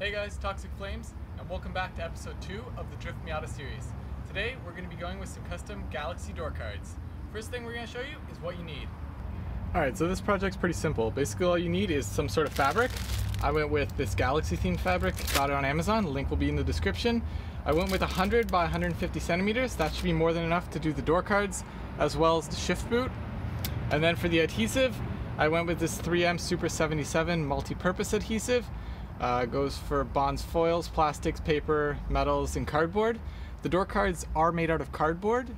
Hey guys, Toxic Flames, and welcome back to episode 2 of the Drift Miata series. Today we're going to be going with some custom Galaxy door cards. First thing we're going to show you is what you need. Alright, so this project's pretty simple. Basically all you need is some sort of fabric. I went with this Galaxy themed fabric, got it on Amazon, the link will be in the description. I went with 100 by 150 centimeters, that should be more than enough to do the door cards, as well as the shift boot. And then for the adhesive, I went with this 3M Super 77 multi-purpose adhesive. Goes for bonds, foils, plastics, paper, metals, and cardboard. The door cards are made out of cardboard,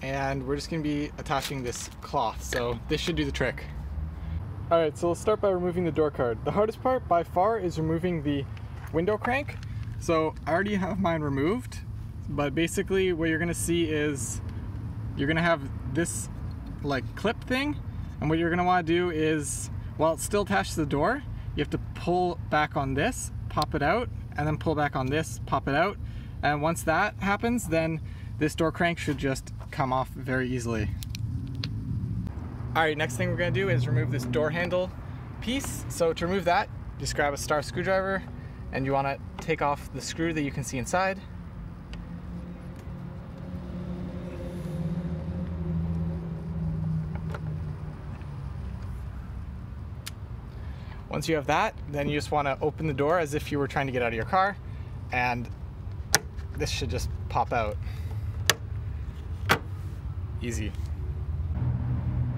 and we're just going to be attaching this cloth, so this should do the trick. Alright, so let's start by removing the door card. The hardest part by far is removing the window crank. So I already have mine removed, but basically what you're going to see is you're going to have this like clip thing, and what you're going to want to do is, while it's still attached to the door, you have to pull back on this, pop it out, and then pull back on this, pop it out. And once that happens, then this door crank should just come off very easily. Alright, next thing we're going to do is remove this door handle piece. So to remove that, just grab a star screwdriver, and you want to take off the screw that you can see inside. Once you have that, then you just want to open the door as if you were trying to get out of your car, and this should just pop out. Easy.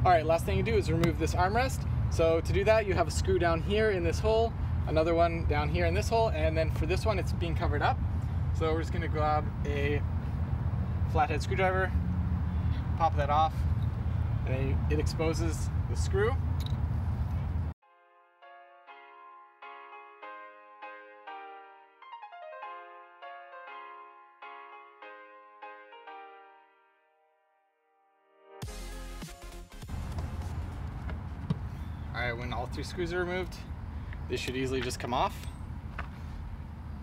Alright, last thing you do is remove this armrest. So to do that, you have a screw down here in this hole, another one down here in this hole, and then for this one it's being covered up. So we're just going to grab a flathead screwdriver, pop that off, and then it exposes the screw. Alright, when all three screws are removed, this should easily just come off.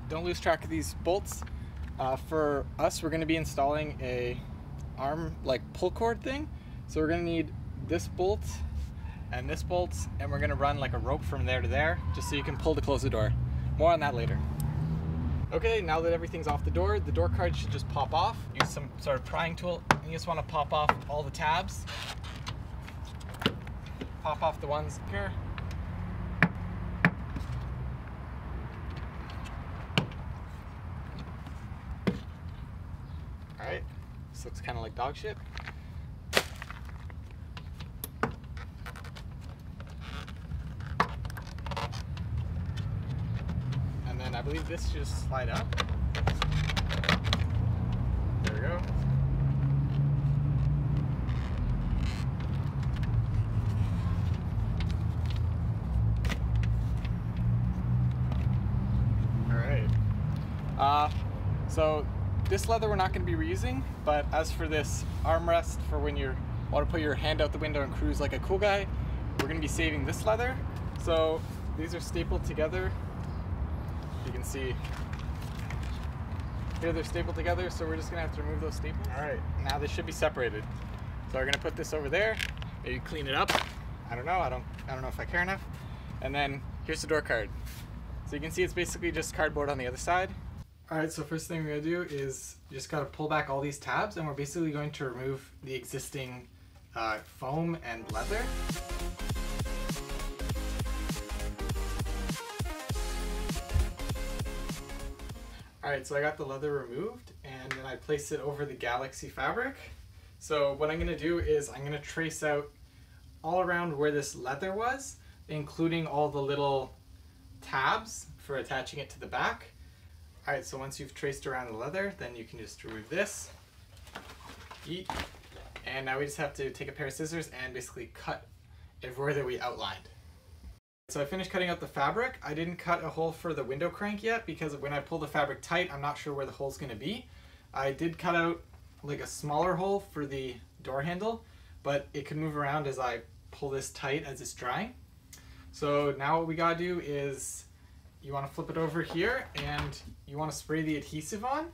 Don't lose track of these bolts. For us, we're going to be installing a arm, like pull cord thing. So we're going to need this bolt, and we're going to run like a rope from there to there, just so you can pull to close the door. More on that later. Okay, now that everything's off the door card should just pop off. Use some sort of prying tool, and you just want to pop off all the tabs. Pop off the ones here. Alright, this looks kind of like dog shit. And then I believe this should just slide up. There we go. So this leather we're not going to be reusing, but as for this armrest for when you want to put your hand out the window and cruise like a cool guy, we're going to be saving this leather. So these are stapled together. You can see here they're stapled together, so we're just going to have to remove those staples. Alright, now they should be separated. So we're going to put this over there, maybe clean it up. I don't know, I don't know if I care enough. And then here's the door card. So you can see it's basically just cardboard on the other side. Alright, so first thing we're going to do is you just got to pull back all these tabs, and we're basically going to remove the existing foam and leather. Alright, so I got the leather removed, and then I placed it over the Galaxy fabric. So what I'm going to do is I'm going to trace out all around where this leather was, including all the little tabs for attaching it to the back. Alright, so once you've traced around the leather, then you can just remove this. Yeet. And now we just have to take a pair of scissors and basically cut everywhere that we outlined. So I finished cutting out the fabric. I didn't cut a hole for the window crank yet because when I pull the fabric tight, I'm not sure where the hole's going to be. I did cut out like a smaller hole for the door handle, but it can move around as I pull this tight as it's drying. So now what we gotta do is you want to flip it over here, and you want to spray the adhesive on.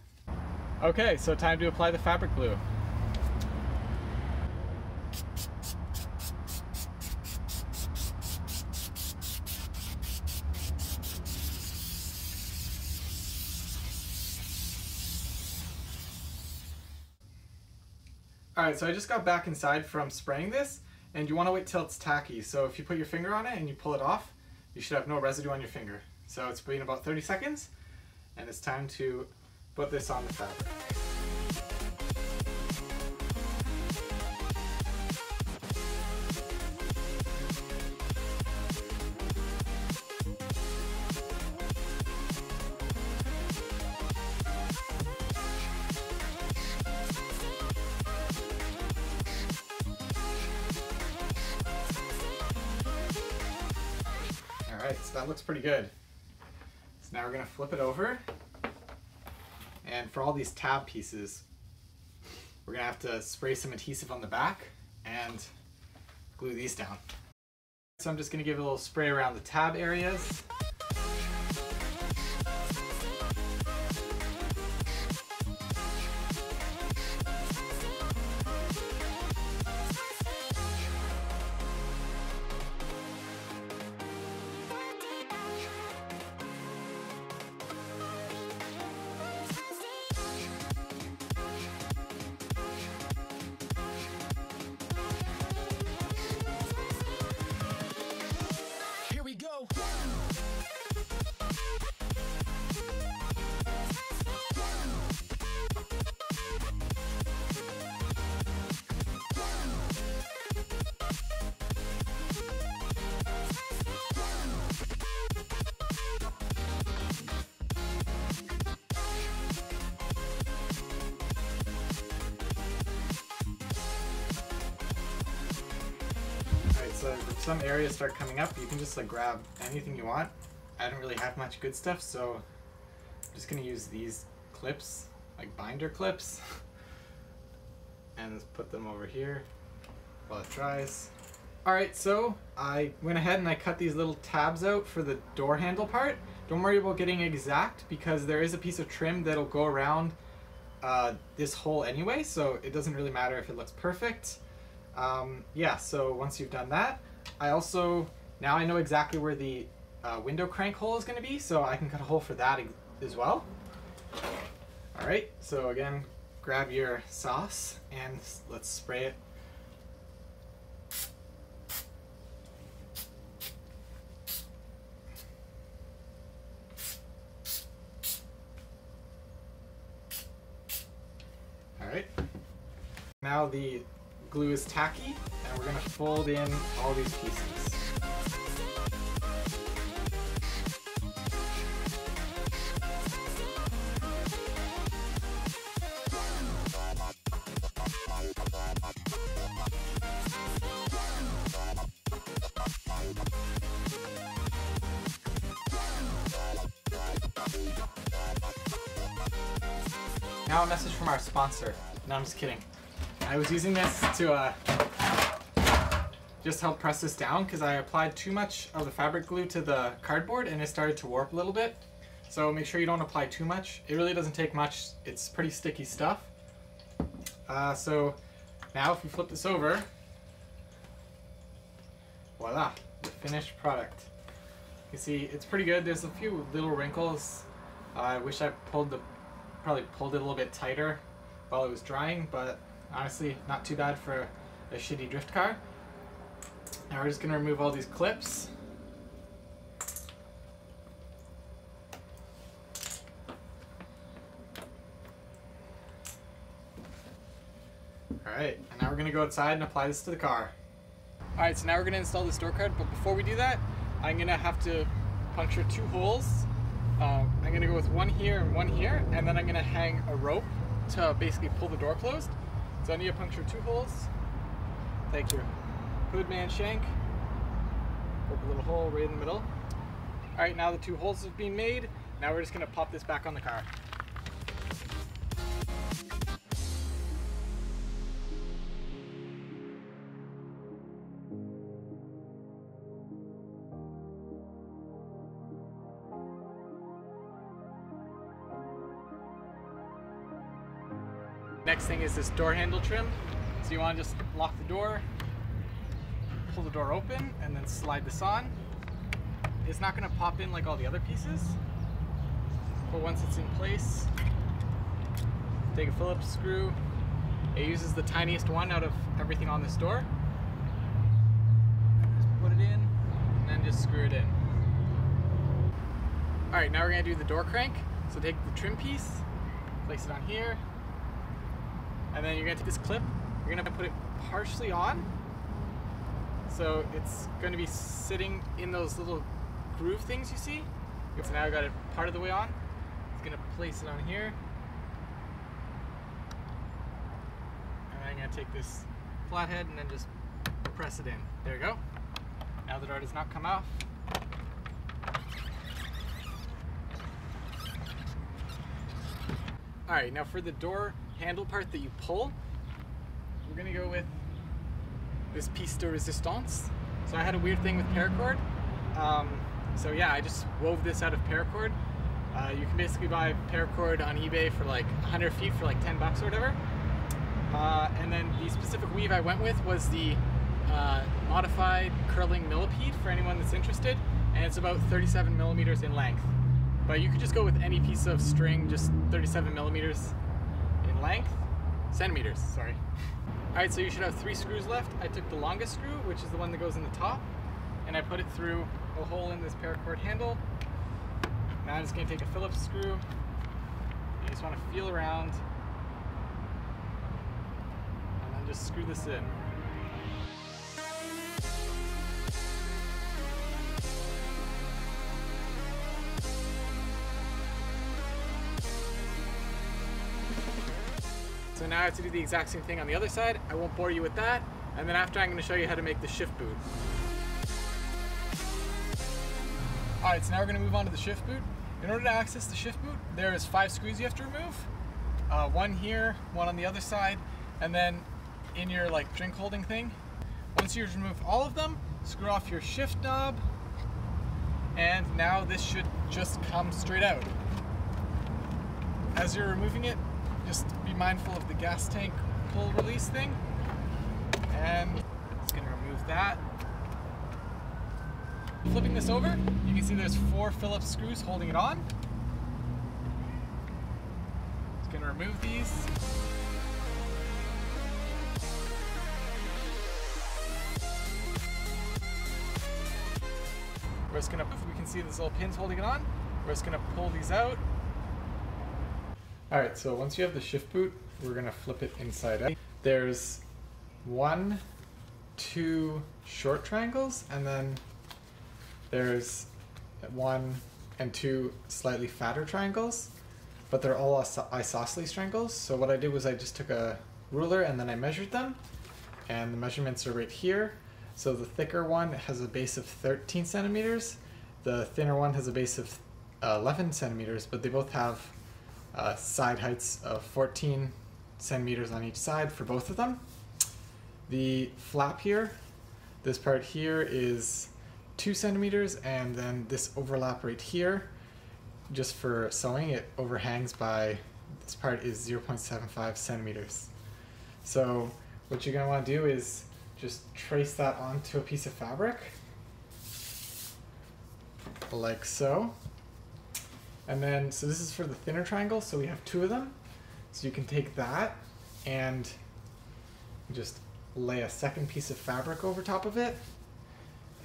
Okay, so time to apply the fabric glue. Alright, so I just got back inside from spraying this, and you want to wait till it's tacky. So if you put your finger on it and you pull it off, you should have no residue on your finger. So it's been about 30 seconds, and it's time to put this on the fabric. Alright, so that looks pretty good. So now we're going to flip it over, and for all these tab pieces, we're going to have to spray some adhesive on the back and glue these down. So I'm just going to give it a little spray around the tab areas. So if some areas start coming up, you can just like grab anything you want. I don't really have much good stuff, so I'm just gonna use these clips, like binder clips, and just put them over here while it dries. Alright, so I went ahead and I cut these little tabs out for the door handle part. Don't worry about getting exact, because there is a piece of trim that'll go around this hole anyway, so it doesn't really matter if it looks perfect. Yeah, so once you've done that, now I know exactly where the window crank hole is going to be, so I can cut a hole for that as well. Alright, so again, grab your sauce and let's spray it. Alright, now the glue is tacky, and we're going to fold in all these pieces. Now a message from our sponsor. No, I'm just kidding. I was using this to just help press this down because I applied too much of the fabric glue to the cardboard and it started to warp a little bit. So make sure you don't apply too much. It really doesn't take much. It's pretty sticky stuff. So now if we flip this over, voila, the finished product. You see, it's pretty good. There's a few little wrinkles. I wish I probably pulled it a little bit tighter while it was drying, but honestly, not too bad for a shitty drift car. Now we're just going to remove all these clips. Alright, and now we're going to go outside and apply this to the car. Alright, so now we're going to install this door card, but before we do that, I'm going to have to puncture two holes. I'm going to go with one here and one here, and then I'm going to hang a rope to basically pull the door closed. So I need to puncture two holes, take your hood man shank, poke a little hole right in the middle. Alright, now the two holes have been made. Now we're just going to pop this back on the car. Next thing is this door handle trim. So you want to just lock the door, pull the door open, and then slide this on. It's not going to pop in like all the other pieces, but once it's in place, take a Phillips screw, It uses the tiniest one out of everything on the store. Just put it in and then just screw it in. All right, now we're gonna do the door crank. So take the trim piece, place it on here, and then you're gonna take this clip, you're gonna put it partially on. So it's gonna be sitting in those little groove things you see. So now I got it part of the way on. It's gonna place it on here. And I'm gonna take this flathead and then just press it in. There we go. Now the door does not come off. All right, now for the door handle part that you pull, we're gonna go with this piece de resistance. So I had a weird thing with paracord. So yeah, I just wove this out of paracord. You can basically buy paracord on eBay for like 100 feet for like 10 bucks or whatever. And then the specific weave I went with was the modified curling millipede for anyone that's interested. And it's about 37 millimeters in length. But you could just go with any piece of string, just 37 millimeters in length. Centimeters, sorry. All right, so you should have 3 screws left. I took the longest screw, which is the one that goes in the top, and I put it through a hole in this paracord handle. Now I'm just gonna take a Phillips screw. You just wanna feel around, and then just screw this in. So now I have to do the exact same thing on the other side. I won't bore you with that. And then after, I'm going to show you how to make the shift boot. All right, so now we're going to move on to the shift boot. In order to access the shift boot, there is 5 screws you have to remove. One here, one on the other side, and then in your like drink holding thing. Once you've removed all of them, screw off your shift knob. And now this should just come straight out. As you're removing it, just be mindful of the gas tank pull release thing. And it's gonna remove that. Flipping this over, you can see there's 4 Phillips screws holding it on. It's gonna remove these. We're just gonna, we can see these little pins holding it on. We're just gonna pull these out. All right, so once you have the shift boot, we're gonna flip it inside out. There's 1, 2 short triangles, and then there's 1 and 2 slightly fatter triangles, but they're all isosceles triangles. So what I did was I just took a ruler and then I measured them, and the measurements are right here. So the thicker one has a base of 13 centimeters. The thinner one has a base of 11 centimeters, but they both have side heights of 14 centimeters on each side for both of them. The flap here, this part here is 2 centimeters, and then this overlap right here, just for sewing, it overhangs by, this part is 0.75 centimeters. So what you're going to want to do is just trace that onto a piece of fabric, like so. And then, so this is for the thinner triangle, so we have 2 of them. So you can take that and just lay a second piece of fabric over top of it.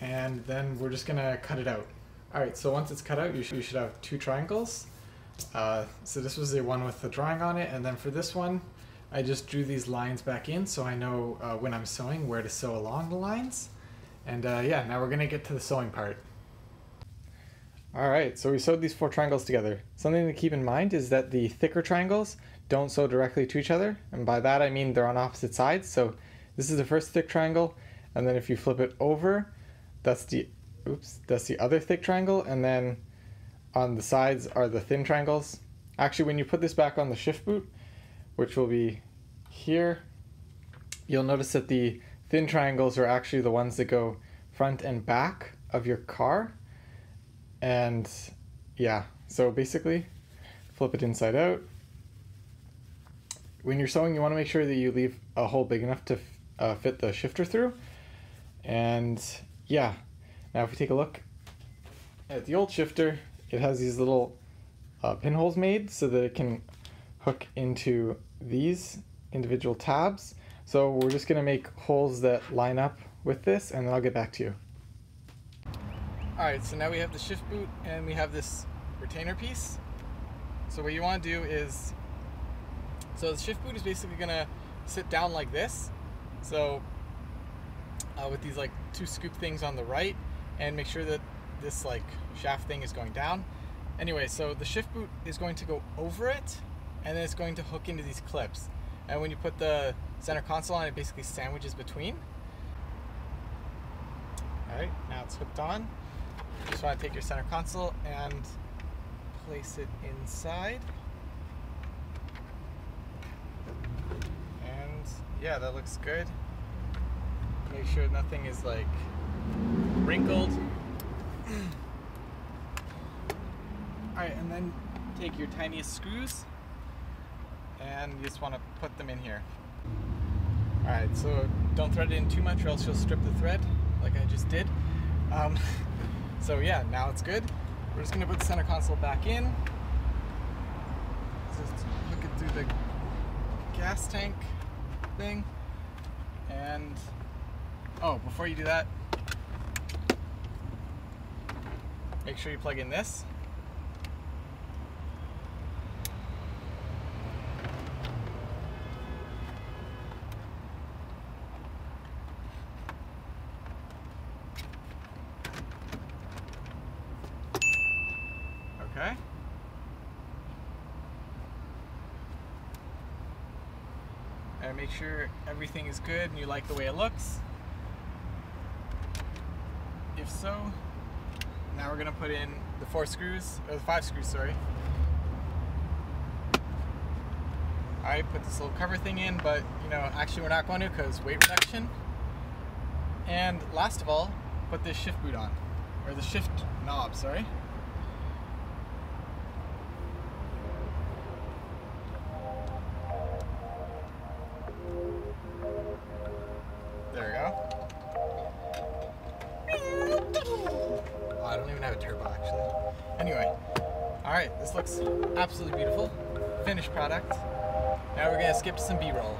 And then we're just gonna cut it out. All right, so once it's cut out, you should have 2 triangles. So this was the one with the drawing on it. And then for this one, I just drew these lines back in so I know when I'm sewing where to sew along the lines. And yeah, now we're gonna get to the sewing part. All right, so we sewed these 4 triangles together. Something to keep in mind is that the thicker triangles don't sew directly to each other, and by that I mean they're on opposite sides. So this is the first thick triangle, and then if you flip it over, that's the, oops, that's the other thick triangle, and then on the sides are the thin triangles. Actually, when you put this back on the shift boot, which will be here, you'll notice that the thin triangles are actually the ones that go front and back of your car. And yeah, so basically flip it inside out. When you're sewing, you want to make sure that you leave a hole big enough to fit the shifter through. And yeah, now if we take a look at the old shifter, it has these little pinholes made so that it can hook into these individual tabs. So we're just gonna make holes that line up with this, and then I'll get back to you. All right, so now we have the shift boot and we have this retainer piece. So what you wanna do is, so the shift boot is basically gonna sit down like this. So with these like two scoop things on the right, and make sure that this like shaft thing is going down. Anyway, so the shift boot is going to go over it, and then it's going to hook into these clips. And when you put the center console on, it basically sandwiches between. All right, now it's hooked on. You just want to take your center console and place it inside. And yeah, that looks good. Make sure nothing is like wrinkled. All right, and then take your tiniest screws and you just want to put them in here. All right, so don't thread it in too much or else you'll strip the thread like I just did. So yeah, now it's good. We're just gonna put the center console back in. Just hook it through the gas tank thing. And, oh, before you do that, make sure you plug in this. Okay. And make sure everything is good and you like the way it looks. If so, now we're gonna put in the five screws, sorry. All right, put this little cover thing in, but you know, actually we're not going to because weight reduction. And last of all, put this shift boot on, or the shift knob, sorry. I don't even have a turbo actually. Anyway, alright, this looks absolutely beautiful. Finished product. Now we're going to skip to some B-roll.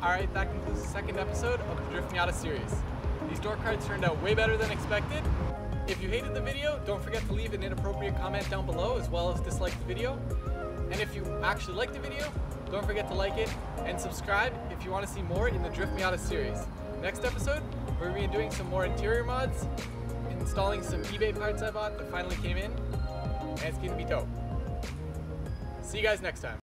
Alright, that concludes the second episode of the Drift Miata series. These door carts turned out way better than expected. If you hated the video, don't forget to leave an inappropriate comment down below as well as dislike the video. And if you actually liked the video, don't forget to like it and subscribe if you want to see more in the Drift Miata series. Next episode, we're going to be doing some more interior mods, installing some eBay parts I bought that finally came in, and it's going to be dope. See you guys next time.